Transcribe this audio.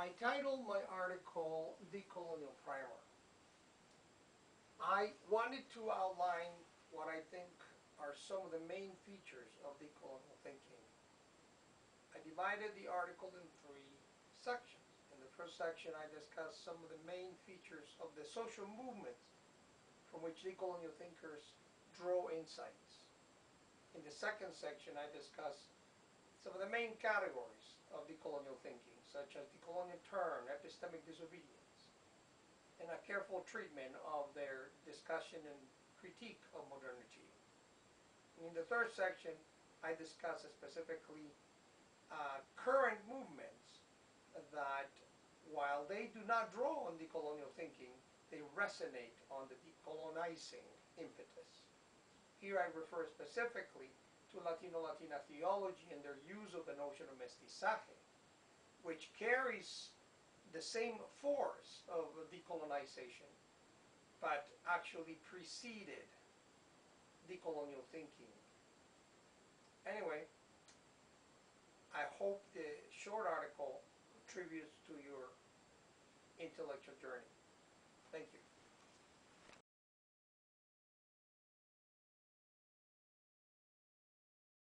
I titled my article Decolonial Primer. I wanted to outline what I think are some of the main features of decolonial thinking. I divided the article in three sections. In the first section, I discussed some of the main features of the social movements from which decolonial thinkers draw insights. In the second section, I discussed some of the main categories of decolonial thinking, such as decolonial turn, epistemic disobedience, and a careful treatment of their discussion and critique of modernity. And in the third section, I discuss specifically current movements that, while they do not draw on decolonial thinking, they resonate on the decolonizing impetus. Here I refer specifically to Latino-Latina theology and their use of the notion of mestizaje, which carries the same force of decolonization, but actually preceded decolonial thinking. Anyway, I hope the short article contributes to your intellectual journey.